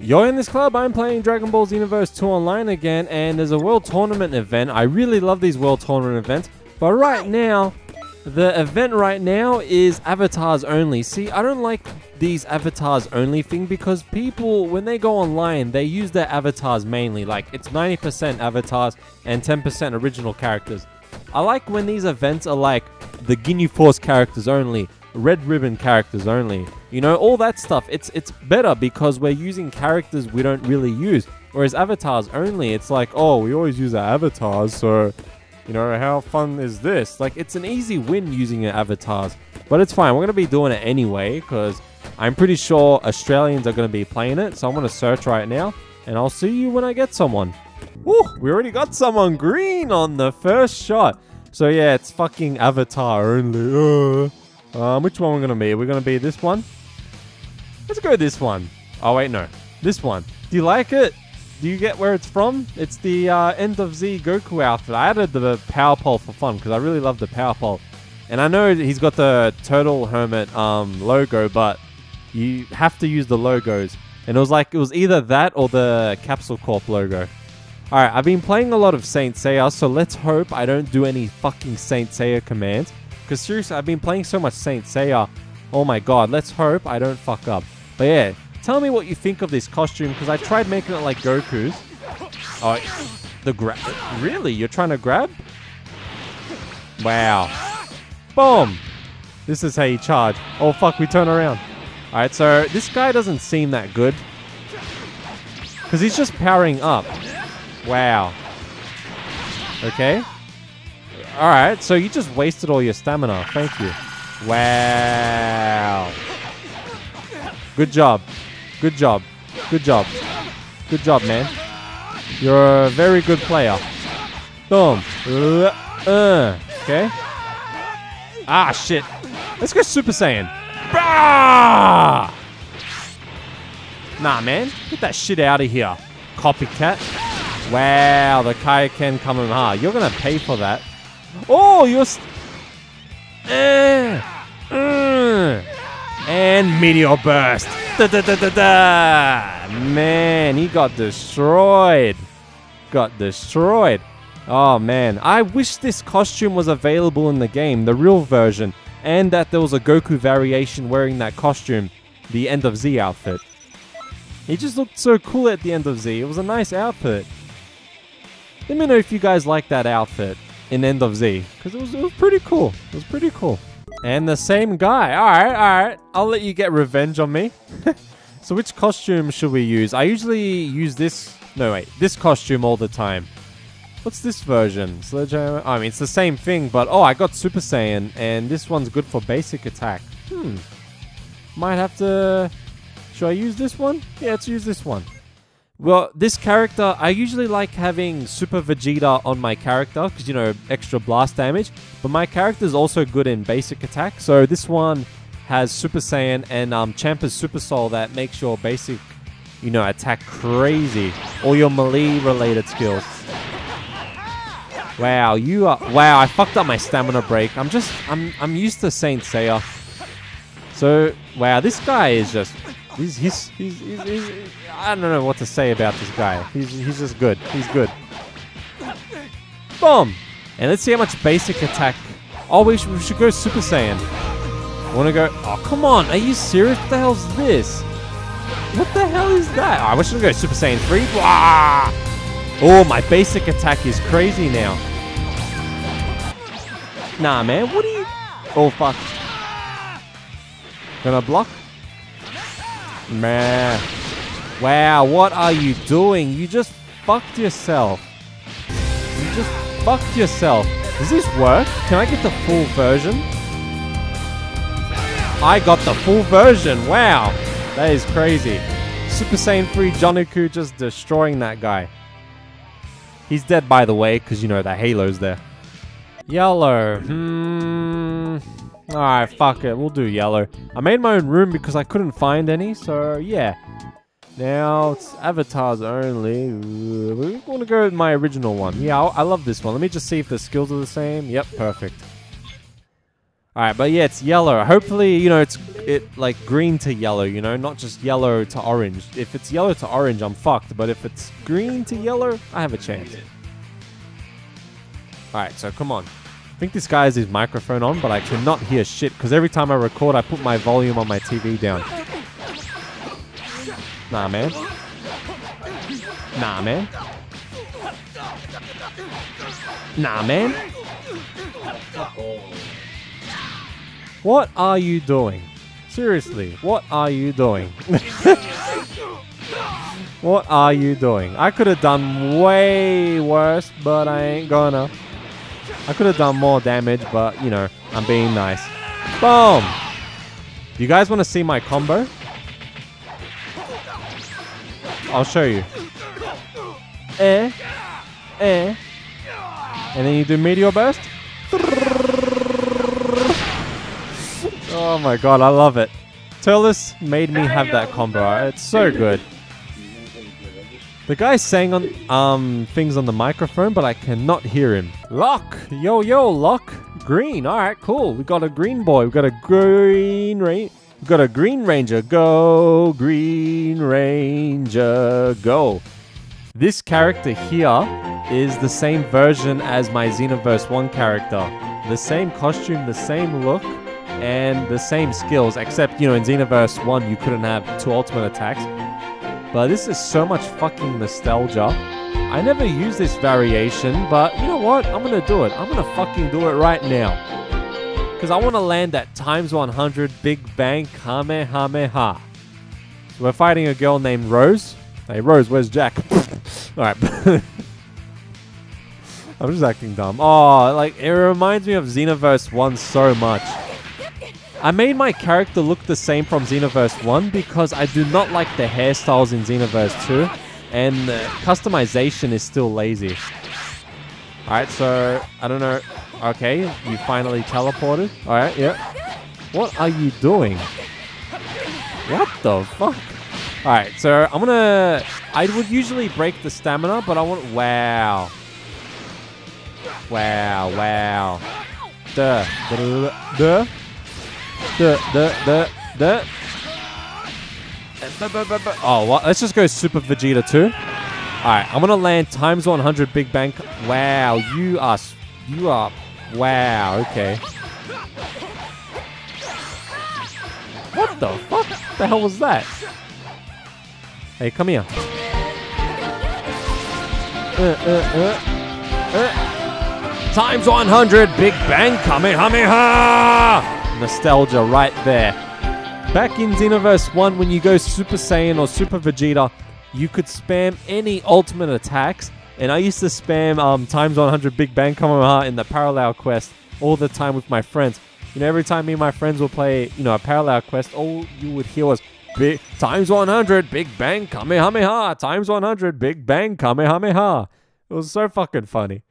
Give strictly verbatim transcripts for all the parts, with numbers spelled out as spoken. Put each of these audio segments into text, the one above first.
Yo, in this club, I'm playing Dragon Ball Xenoverse two online again, and there's a World Tournament event. I really love these World Tournament events, but right now, the event right now is avatars only. See, I don't like these avatars only thing because people, when they go online, they use their avatars mainly. Like, it's ninety percent avatars and ten percent original characters. I like when these events are like the Ginyu Force characters only, Red Ribbon characters only, you know, all that stuff. It's it's better because we're using characters we don't really use, whereas avatars only, it's like, oh, we always use our avatars, so, you know, how fun is this? Like, it's an easy win using your avatars, but it's fine. We're going to be doing it anyway because I'm pretty sure Australians are going to be playing it, so I'm going to search right now, and I'll see you when I get someone. Woo, we already got someone green on the first shot. So, yeah, it's fucking avatar only. Uh. Um, which one we're going to be? We're going to be this one. Let's go this one. Oh, wait, no. This one. Do you like it? Do you get where it's from? It's the uh, End of Z Goku outfit. I added the power pole for fun because I really love the power pole. And I know he's got the Turtle Hermit um, logo, but you have to use the logos. And it was like, it was either that or the Capsule Corp logo. Alright, I've been playing a lot of Saint Seiya, so let's hope I don't do any fucking Saint Seiya commands. Because seriously, I've been playing so much Saint Seiya. Oh my god, let's hope I don't fuck up. But yeah, tell me what you think of this costume, because I tried making it like Goku's. Oh, the grab. Really? You're trying to grab? Wow. Boom! This is how you charge. Oh fuck, we turn around. Alright, so this guy doesn't seem that good. Because he's just powering up. Wow. Okay. Alright, so you just wasted all your stamina. Thank you. Wow. Good job. Good job. Good job. Good job, man. You're a very good player. Boom. Uh, okay. Ah, shit. Let's go Super Saiyan. Bah! Nah, man. Get that shit out of here. Copycat. Wow, the Kaioken Kamehameha. You're going to pay for that. Oh, you're... St uh, uh, and Meteor Burst. Da, da, da, da, da. Man, he got destroyed. Got destroyed. Oh, man. I wish this costume was available in the game, the real version, and that there was a Goku variation wearing that costume, the End of Z outfit. He just looked so cool at the End of Z. It was a nice outfit. Let me know if you guys like that outfit in End of Z, because it was, it was pretty cool. It was pretty cool. And the same guy. Alright, alright. I'll let you get revenge on me. So which costume should we use? I usually use this... No, wait. This costume all the time. What's this version? Sledgehammer? I mean, it's the same thing, but... Oh, I got Super Saiyan, and this one's good for basic attack. Hmm. Might have to... Should I use this one? Yeah, let's use this one. Well, this character, I usually like having Super Vegeta on my character because, you know, extra blast damage. But my character is also good in basic attack. So this one has Super Saiyan and um, Champa's Super Soul that makes your basic, you know, attack crazy. All your melee-related skills. Wow, you are... Wow, I fucked up my stamina break. I'm just... I'm, I'm used to Saint Seiya. So, wow, this guy is just... He's he's, he's, he's, he's, he's, I don't know what to say about this guy. He's, he's just good. He's good. Boom! And let's see how much basic attack. Oh, we should, we should go Super Saiyan. Want to go? Oh, come on. Are you serious? What the hell's this? What the hell is that? Oh, I wish I should go Super Saiyan three. Wah! Oh, my basic attack is crazy now. Nah, man. What do you... Oh, fuck. Gonna block? Man. Wow, what are you doing? You just fucked yourself. You just fucked yourself. Does this work? Can I get the full version? I got the full version. Wow. That is crazy. Super Saiyan three Joniku just destroying that guy. He's dead, by the way, because, you know, the halo's there. Yellow. Hmm... Alright, fuck it. We'll do yellow. I made my own room because I couldn't find any, so yeah. Now, it's avatars only. We're going to go with my original one. Yeah, I love this one. Let me just see if the skills are the same. Yep, perfect. Alright, but yeah, it's yellow. Hopefully, you know, it's it like green to yellow, you know, not just yellow to orange. If it's yellow to orange, I'm fucked. But if it's green to yellow, I have a chance. Alright, so come on. I think this guy has his microphone on, but I cannot hear shit because every time I record, I put my volume on my T V down. Nah, man. Nah, man. Nah, man. What are you doing? Seriously, what are you doing? What are you doing? I could have done way worse, but I ain't gonna. I could have done more damage, but, you know, I'm being nice. Boom! You guys want to see my combo? I'll show you. Eh. Eh. And then you do Meteor Burst. Oh my god, I love it. Turles made me have that combo. It's so good. The guy sang on um things on the microphone, but I cannot hear him. Lock! Yo, yo, Lock! Green, alright, cool. We got a green boy. We got a green rain. We got a green ranger. Go, green ranger, go. This character here is the same version as my Xenoverse one character. The same costume, the same look, and the same skills, except, you know, in Xenoverse one you couldn't have two ultimate attacks. But this is so much fucking nostalgia. I never use this variation, but you know what? I'm gonna do it. I'm gonna fucking do it right now. Because I want to land that times one hundred Big Bang Kamehameha. So we're fighting a girl named Rose. Hey, Rose, where's Jack? Alright. I'm just acting dumb. Oh, like, it reminds me of Xenoverse one so much. I made my character look the same from Xenoverse one because I do not like the hairstyles in Xenoverse two, and the customization is still lazy. Alright, so, I don't know. Okay, you finally teleported. Alright, yeah. What are you doing? What the fuck? Alright, so I'm gonna... I would usually break the stamina, but I want... Wow. Wow, wow. Duh. Duh. Duh. The, the, the, the. Oh, well, let's just go Super Vegeta two. Alright, I'm gonna land times one hundred Big Bang. Wow, you are. You are. Wow, okay. What the fuck? What the hell was that? Hey, come here. Uh, uh, uh, uh. times one hundred Big Bang Kamehameha! Nostalgia right there. Back in Xenoverse one, when you go Super Saiyan or Super Vegeta, you could spam any ultimate attacks, and I used to spam um, times one hundred Big Bang Kamehameha in the parallel quest all the time with my friends. You know, every time me and my friends would play, you know, a parallel quest, all you would hear was Big times one hundred Big Bang Kamehameha, times one hundred Big Bang Kamehameha. It was so fucking funny.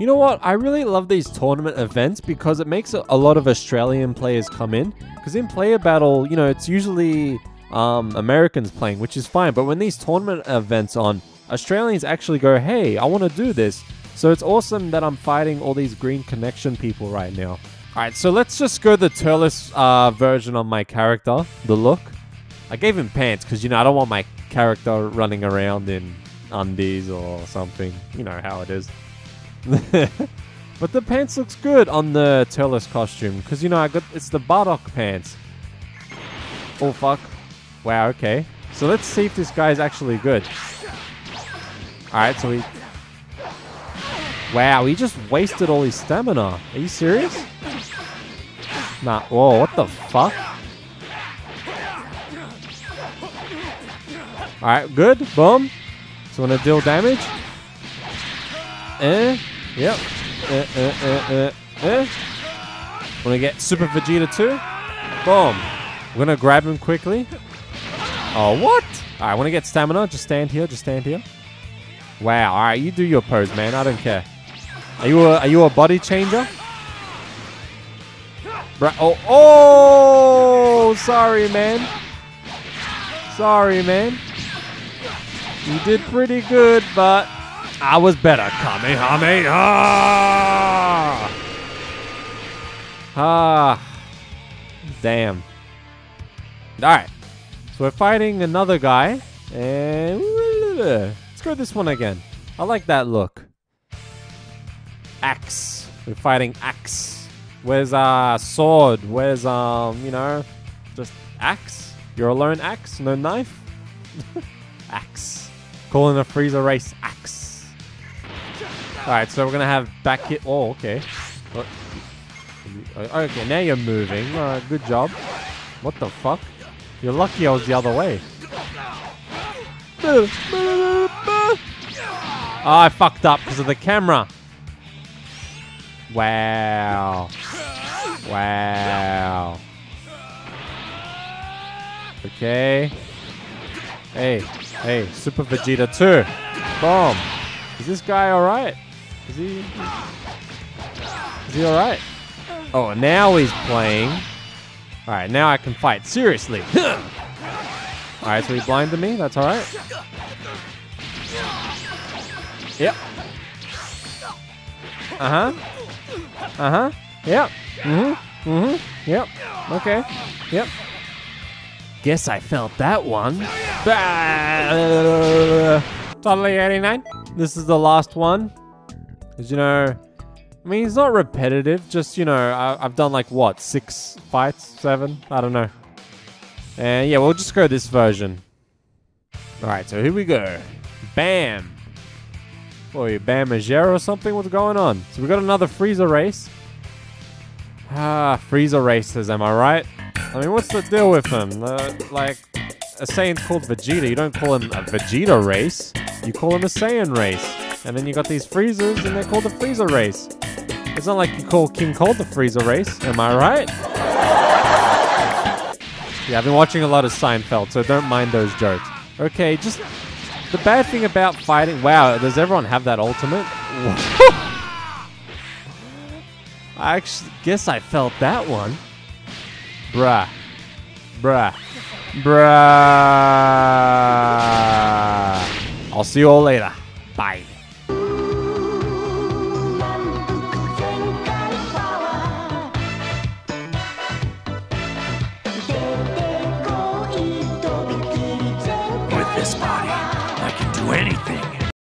You know what? I really love these tournament events because it makes a lot of Australian players come in. Because in player battle, you know, it's usually um, Americans playing, which is fine. But when these tournament events on, Australians actually go, hey, I want to do this. So it's awesome that I'm fighting all these green connection people right now. Alright, so let's just go the Turles uh, version on my character, the look. I gave him pants because, you know, I don't want my character running around in undies or something. You know how it is. But the pants looks good on the Turles costume because, you know, I got it's the Bardock pants. Oh fuck. Wow, okay. So let's see if this guy's actually good. Alright, so he... Wow, he just wasted all his stamina. Are you serious? Nah, whoa, what the fuck? Alright, good. Boom. So I'm gonna deal damage. Eh, yep. Eh, eh, eh, eh, eh. Wanna get Super Vegeta too? Boom. We're gonna grab him quickly. Oh, what? Alright, I wanna get stamina. Just stand here, just stand here. Wow, alright, you do your pose, man. I don't care. Are you a, are you a body changer? Bra oh, oh, sorry, man. Sorry, man. You did pretty good, but... I was better. Kamehameha! Ah, damn. All right, so we're fighting another guy, and let's go this one again. I like that look. Axe. We're fighting axe. Where's uh sword? Where's um you know, just axe? You're alone, axe. No knife. Axe. Calling a freezer race axe. All right, so we're gonna have back hit. Oh, okay. Okay, now you're moving. Uh, good job. What the fuck? You're lucky I was the other way. Oh, I fucked up because of the camera. Wow. Wow. Okay. Hey. Hey. Super Vegeta two. Boom. Is this guy alright? Is he... Is he alright? Oh, now he's playing. Alright, now I can fight. Seriously. Alright, so he blinded me. That's alright. Yep. Uh-huh. Uh-huh. Yep. Mm-hmm. Mm-hmm. Yep. Okay. Yep. Guess I felt that one. Totally eighty-nine. This is the last one. Because, you know... I mean, it's not repetitive, just, you know, I, I've done like, what, six fights? Seven? I don't know. And yeah, we'll just go this version. Alright, so here we go. Bam! Oh, you Bamajero or something? What's going on? So we got another freezer race. Ah, freezer races, am I right? I mean, what's the deal with them? Uh, like, a Saiyan's called Vegeta. You don't call him a Vegeta race. You call him a Saiyan race. And then you got these freezers, and they're called the freezer race. It's not like you call King Cold the freezer race, am I right? Yeah, I've been watching a lot of Seinfeld, so don't mind those jokes. Okay, just the bad thing about fighting... Wow, does everyone have that ultimate? I actually guess I felt that one. Bruh. Bruh. Bruh. I'll see you all later.